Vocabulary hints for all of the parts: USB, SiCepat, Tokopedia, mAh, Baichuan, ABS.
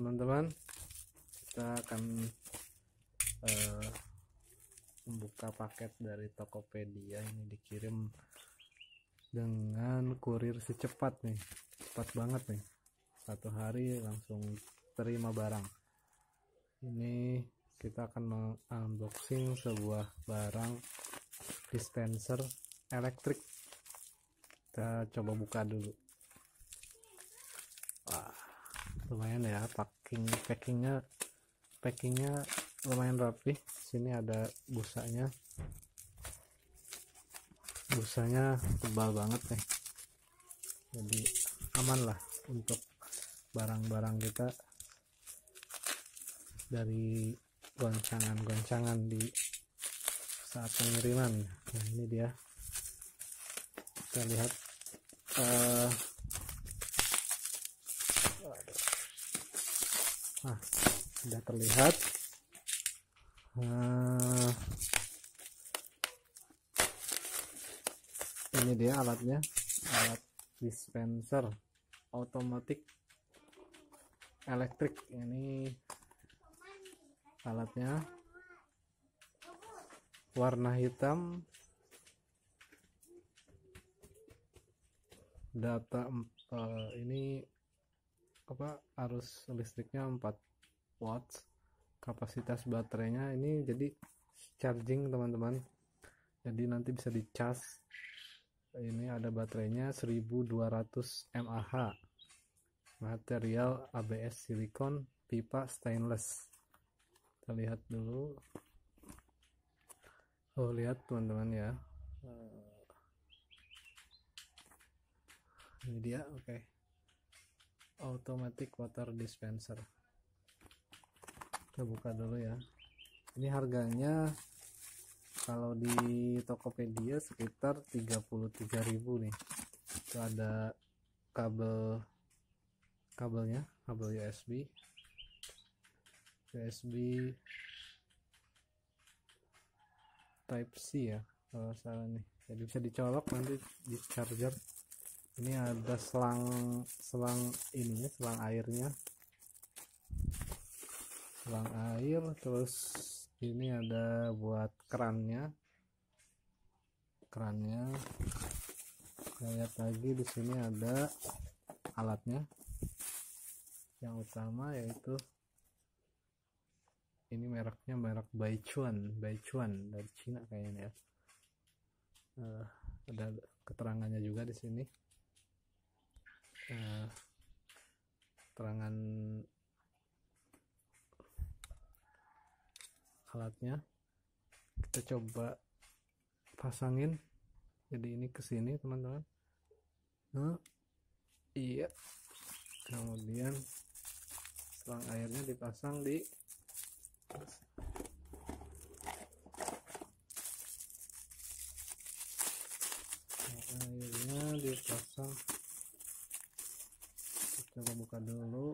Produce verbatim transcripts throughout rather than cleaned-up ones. teman-teman, kita akan uh, membuka paket dari Tokopedia. Ini dikirim dengan kurir SiCepat nih, cepat banget nih, satu hari langsung terima barang. Ini kita akan mengunboxing sebuah barang dispenser elektrik. Kita coba buka dulu. Wah, lumayan ya, packing packingnya packingnya lumayan rapi. Sini ada busanya. Busanya tebal banget nih, jadi aman lah untuk barang-barang kita dari goncangan-goncangan di saat pengiriman. Nah, ini dia, kita lihat uh, nah, sudah terlihat uh, ini dia alatnya, alat dispenser otomatis elektrik. Ini alatnya warna hitam, data uh, ini apa, arus listriknya empat watt, kapasitas baterainya ini jadi charging teman-teman, jadi nanti bisa di charge. Ini ada baterainya seribu dua ratus mAh, material A B S silikon, pipa stainless. Kita lihat dulu. Oh, lihat teman-teman ya, ini dia. Oke, okay. Automatic water dispenser, kita buka dulu ya. Ini harganya kalau di Tokopedia sekitar tiga puluh tiga ribu nih. Itu ada kabel kabelnya, kabel U S B U S B Type C ya kalau salah nih, jadi bisa dicolok nanti di charger. Ini ada selang selang ininya, selang airnya, selang air. Terus ini ada buat kerannya, kerannya. Lihat lagi di sini ada alatnya. Yang utama yaitu ini mereknya, merek Baichuan, Baichuan dari Cina kayaknya ya. Uh, ada keterangannya juga di sini. Uh, keterangan alatnya kita coba pasangin. Jadi ini ke sini teman-teman. Nah, iya. Kemudian selang airnya dipasang di selang airnya dipasang. Kita coba buka dulu.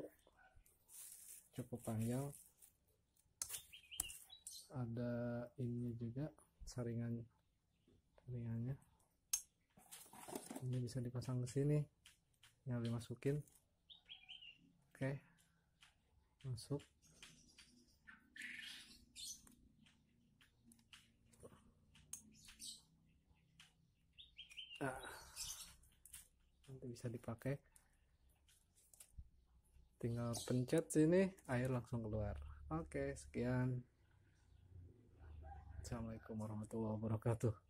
Cukup panjang. Ada ini juga saringan, saringannya ini bisa dipasang ke sini, tinggal dimasukin. Oke, masuk. Ah, nanti bisa dipakai, tinggal pencet sini, air langsung keluar. Oke, sekian. Assalamualaikum warahmatullahi wabarakatuh.